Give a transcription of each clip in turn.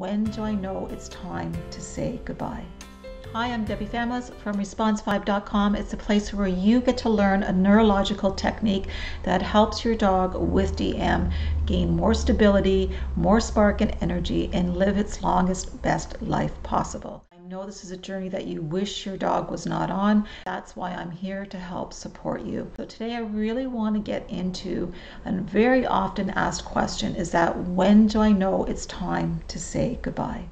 When do I know it's time to say goodbye? Hi, I'm Debi Famelos from Response5.com. It's a place where you get to learn a neurological technique that helps your dog with DM gain more stability, more spark and energy, and live its longest, best life possible. I know this is a journey that you wish your dog was not on. That's why I'm here to help support you. So today I really want to get into a very often asked question, is that when do I know it's time to say goodbye?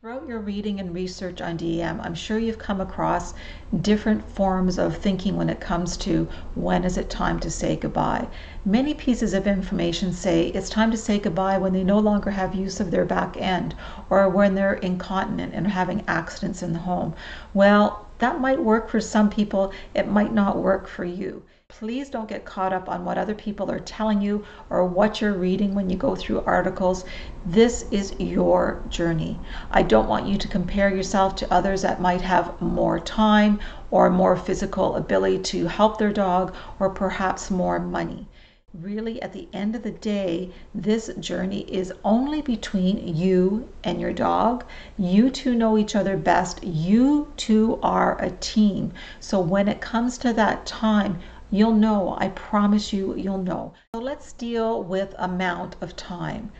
Throughout your reading and research on DM, I'm sure you've come across different forms of thinking when it comes to when is it time to say goodbye. Many pieces of information say it's time to say goodbye when they no longer have use of their back end, or when they're incontinent and having accidents in the home. Well, that might work for some people, it might not work for you. Please don't get caught up on what other people are telling you or what you're reading when you go through articles. This is your journey. I don't want you to compare yourself to others that might have more time or more physical ability to help their dog or perhaps more money. Really, at the end of the day, this journey is only between you and your dog. You two know each other best. You two are a team. So when it comes to that time, you'll know. I promise you, you'll know. So let's deal with amount of time.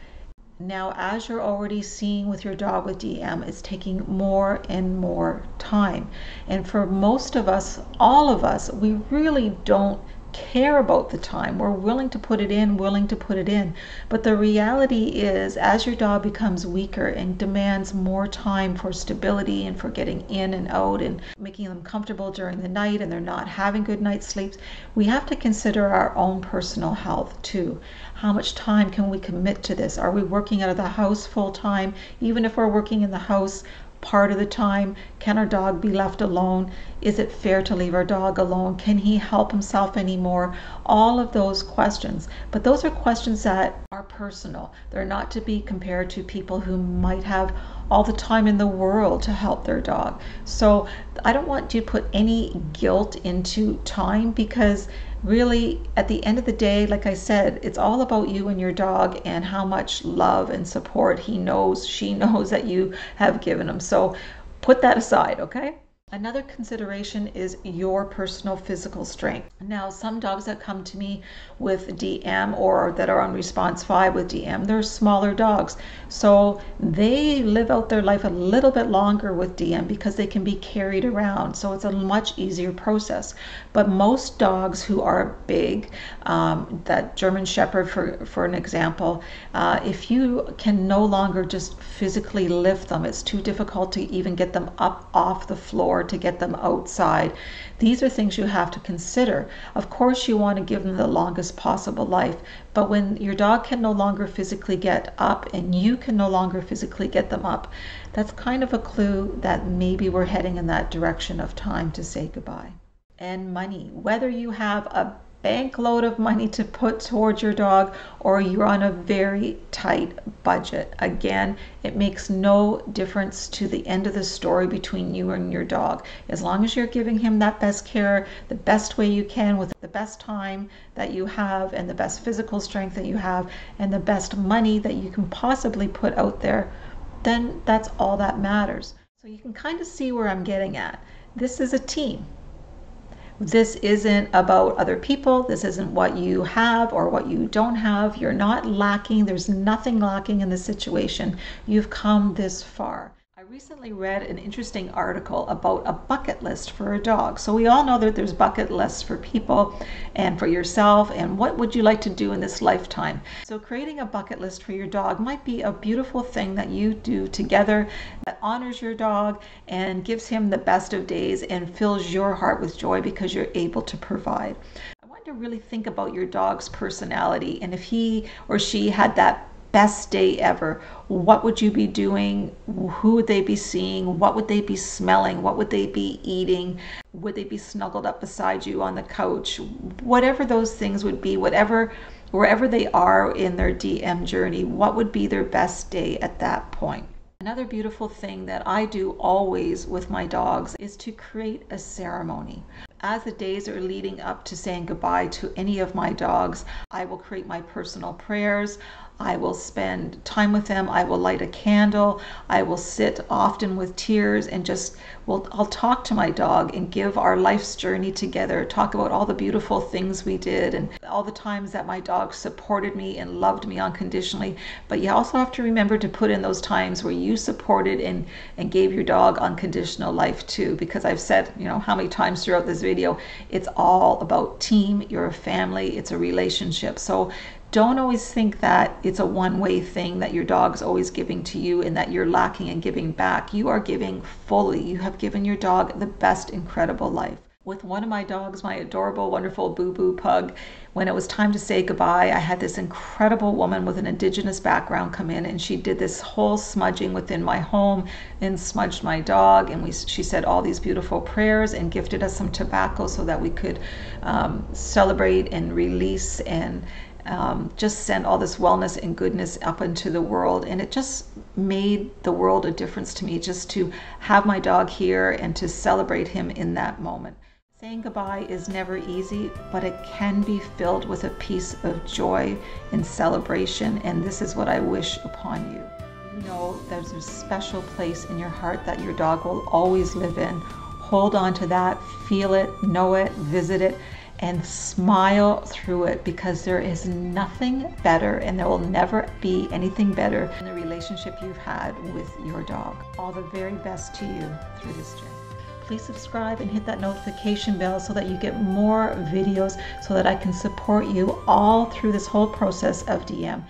Now, as you're already seeing with your dog with DM, it's taking more and more time. And for most of us, all of us, we really don't care about the time. We're willing to put it in. But the reality is, as your dog becomes weaker and demands more time for stability and for getting in and out and making them comfortable during the night, and they're not having good night's sleeps, we have to consider our own personal health too. How much time can we commit to this? Are we working out of the house full time? Even if we're working in the house part of the time, can our dog be left alone? Is it fair to leave our dog alone? Can he help himself anymore? All of those questions. But those are questions that are personal. They're not to be compared to people who might have all the time in the world to help their dog. So I don't want you to put any guilt into time, because really, at the end of the day, like I said, it's all about you and your dog and how much love and support he knows, she knows that you have given him. So put that aside, okay? Another consideration is your personal physical strength. Now, some dogs that come to me with DM or that are on Response 5 with DM, they're smaller dogs. So they live out their life a little bit longer with DM because they can be carried around. So it's a much easier process. But most dogs who are big, that German Shepherd for an example, if you can no longer just physically lift them, it's too difficult to even get them up off the floor, to get them outside. These are things you have to consider. Of course, you want to give them the longest possible life, but when your dog can no longer physically get up and you can no longer physically get them up, that's kind of a clue that maybe we're heading in that direction of time to say goodbye. And money. Whether you have a bank load of money to put towards your dog or you're on a very tight budget, again, it makes no difference to the end of the story between you and your dog. As long as you're giving him that best care, the best way you can, with the best time that you have and the best physical strength that you have and the best money that you can possibly put out there, then that's all that matters. So you can kind of see where I'm getting at. This is a team. This isn't about other people. This isn't what you have or what you don't have. You're not lacking. There's nothing lacking in this situation. You've come this far. I recently read an interesting article about a bucket list for a dog. So we all know that there's bucket lists for people and for yourself, and what would you like to do in this lifetime. So creating a bucket list for your dog might be a beautiful thing that you do together that honors your dog and gives him the best of days and fills your heart with joy because you're able to provide. I want you to really think about your dog's personality, and if he or she had that best day ever, what would you be doing? Who would they be seeing? What would they be smelling? What would they be eating? Would they be snuggled up beside you on the couch? Whatever those things would be, wherever they are in their DM journey, what would be their best day at that point? Another beautiful thing that I do always with my dogs is to create a ceremony. As the days are leading up to saying goodbye to any of my dogs, I will create my personal prayers. I will spend time with them. I will light a candle. I will sit often with tears and just, well, I'll talk to my dog and give our life's journey together, talk about all the beautiful things we did and all the times that my dog supported me and loved me unconditionally. But you also have to remember to put in those times where you supported and gave your dog unconditional life too, because I've said, you know, how many times throughout this video, it's all about team. You're a family, it's a relationship. So don't always think that it's a one-way thing, that your dog's always giving to you and that you're lacking in giving back. You are giving fully. You have given your dog the best incredible life. With one of my dogs, my adorable, wonderful Boo Boo Pug, when it was time to say goodbye, I had this incredible woman with an indigenous background come in, and she did this whole smudging within my home and smudged my dog, and she said all these beautiful prayers and gifted us some tobacco so that we could celebrate and release and just send all this wellness and goodness up into the world. And it just made the world a difference to me just to have my dog here and to celebrate him in that moment. Saying goodbye is never easy, but it can be filled with a piece of joy and celebration, and this is what I wish upon you. You know there's a special place in your heart that your dog will always live in. Hold on to that, feel it, know it, visit it, and smile through it, because there is nothing better and there will never be anything better than the relationship you've had with your dog. All the very best to you through this journey. Please subscribe and hit that notification bell so that you get more videos, so that I can support you all through this whole process of DM.